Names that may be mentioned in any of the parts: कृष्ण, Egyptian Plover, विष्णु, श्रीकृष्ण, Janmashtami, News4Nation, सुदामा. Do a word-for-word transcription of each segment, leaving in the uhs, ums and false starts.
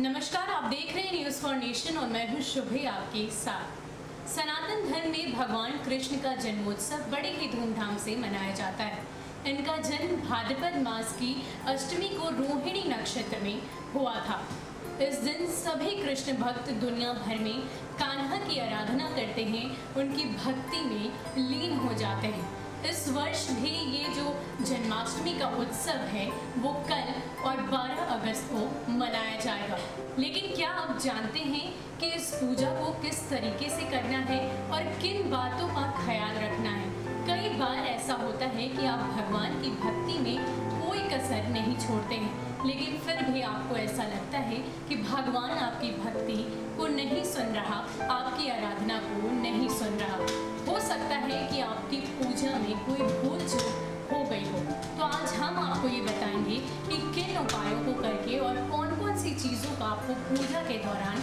नमस्कार, आप देख रहे हैं न्यूज़ फॉर नेशन और मैं हूं शुभी आपके साथ। सनातन धर्म में भगवान कृष्ण का जन्मोत्सव बड़े ही धूमधाम से मनाया जाता है। इनका जन्म भाद्रपद मास की अष्टमी को रोहिणी नक्षत्र में हुआ था। इस दिन सभी कृष्ण भक्त दुनिया भर में कान्हा की आराधना करते हैं, उनकी भक्ति में लीन हो जाते हैं। इस वर्ष भी ये जो जन्माष्टमी का उत्सव है वो कल और बारह अगस्त को मनाया जाएगा। लेकिन क्या आप जानते हैं कि इस पूजा को किस तरीके से करना है और किन बातों का ख्याल रखना है? कई बार ऐसा होता है कि आप भगवान की भक्ति में कोई कसर नहीं छोड़ते हैं, लेकिन फिर भी आपको ऐसा लगता है कि भगवान आपकी भक्ति को नहीं सुन रहा, आपकी आराधना को नहीं सुन रहा। हो सकता है कि आपकी पूजा में कोई भूल चूक हो गई हो। तो आज हम आपको ये बताएंगे कि किन उपायों को करके और कौन कौन सी चीज़ों का आपको पूजा के दौरान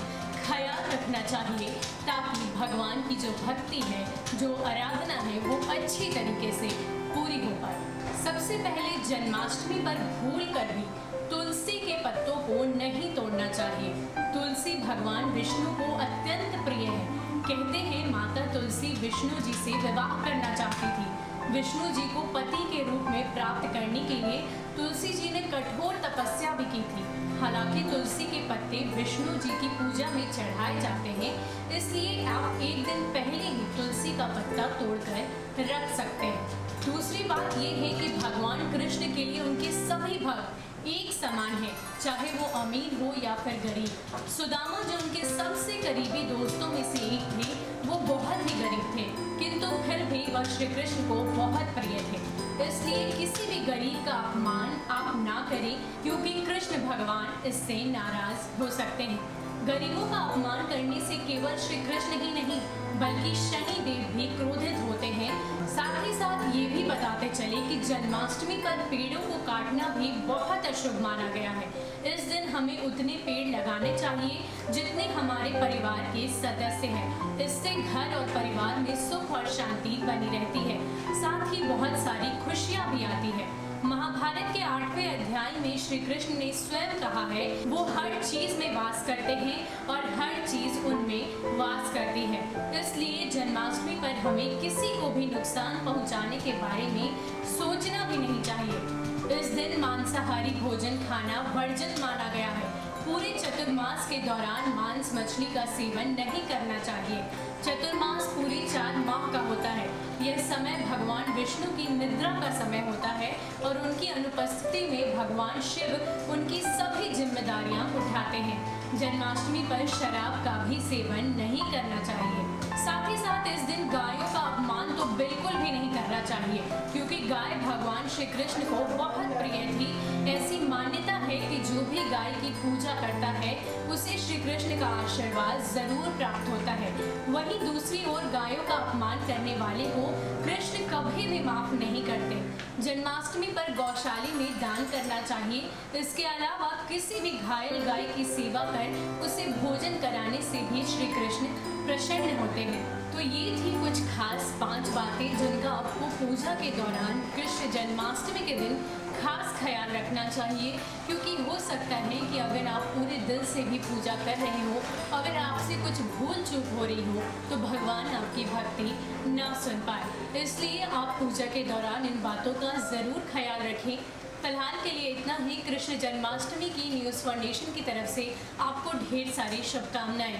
ख्याल रखना चाहिए ताकि भगवान की जो भक्ति है, जो आराधना है, वो अच्छी तरीके से पूरी हो पाए। सबसे पहले जन्माष्टमी पर भूल कर भी तुलसी के पत्तों को नहीं तोड़ना चाहिए। तुलसी भगवान विष्णु को अत्यंत प्रिय है। कहते हैं माता तुलसी विष्णु जी से विवाह करना चाहती थी। विष्णु जी को पति के रूप में प्राप्त करने के लिए तुलसी जी ने कठोर तपस्या भी की थी। हालांकि तुलसी के पत्ते विष्णु जी की पूजा में चढ़ाए जाते हैं, इसलिए आप एक दिन पहले ही तुलसी का पत्ता तोड़कर रख सकते हैं। दूसरी बात यह है कि भगवान कृष्ण के लिए उनके सभी भक्त एक समान है, चाहे वो अमीर हो या फिर गरीब। सुदामा जो उनके सबसे करीबी दोस्तों में से एक थे, वो बहुत ही गरीब थे, किंतु फिर भी वह श्री कृष्ण को बहुत प्रिय थे। इसलिए किसी भी गरीब का अपमान आप ना करें, क्योंकि कृष्ण भगवान इससे नाराज हो सकते हैं। गरीबों का अपमान करने से केवल श्री कृष्ण ही नहीं बल्कि शनि देव भी क्रोधित होते हैं। साथ ही साथ ये भी बताते चले कि जन्माष्टमी पर पेड़ों को काटना भी बहुत अशुभ माना गया है। इस दिन हमें उतने पेड़ लगाने चाहिए जितने हमारे परिवार के सदस्य हैं। इससे घर और परिवार में सुख और शांति बनी रहती है, साथ ही बहुत सारी खुशियाँ भी आती है। महाभारत के आठवें अध्याय में श्री कृष्ण ने स्वयं कहा है, वो हर चीज में वास करते हैं और हर चीज उनमें वास करती है। इसलिए जन्माष्टमी पर हमें किसी को भी नुकसान पहुंचाने के बारे में सोचना भी नहीं चाहिए। इस दिन मांसाहारी भोजन खाना वर्जित माना गया है। पूरे चतुर्मास के दौरान मांस मछली का सेवन नहीं करना चाहिए। चतुर्मास पूरे चार माह का होता है। यह समय भगवान विष्णु की निद्रा का समय होता है और उनकी अनुपस्थिति में भगवान शिव उनकी सभी जिम्मेदारियां उठाते हैं। जन्माष्टमी पर शराब का भी सेवन नहीं करना चाहिए। साथ ही साथ इस दिन गायों का अपमान तो बिल्कुल भी नहीं करना चाहिए, क्योंकि गाय भगवान श्री कृष्ण को बहुत प्रिय थी। ऐसी मान्यता है कि जो भी गाय की पूजा करता है उसे श्री कृष्ण का आशीर्वाद जरूर प्राप्त होता है। वहीं दूसरी ओर गायों का अपमान करने वाले को कृष्ण कभी भी माफ नहीं करते। जन्माष्टमी पर गौशाला में दान करना चाहिए। इसके अलावा किसी भी घायल गाय की सेवा कर उसे भोजन कराने से भी श्री कृष्ण प्रसन्न होते हैं। तो ये थी कुछ खास पांच बातें जिनका आपको पूजा के दौरान कृष्ण जन्माष्टमी के दिन खास ख्याल रखना चाहिए, क्योंकि हो सकता है कि अगर आप पूरे दिल से भी पूजा कर रहे हो, अगर आपसे कुछ भूल चूक हो रही हो तो भगवान आपकी भक्ति ना सुन पाए। इसलिए आप पूजा के दौरान इन बातों का ज़रूर ख्याल रखें। फिलहाल के लिए इतना ही। कृष्ण जन्माष्टमी की न्यूज़ फॉर नेशन की तरफ से आपको ढेर सारी शुभकामनाएँ।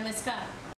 नमस्कार।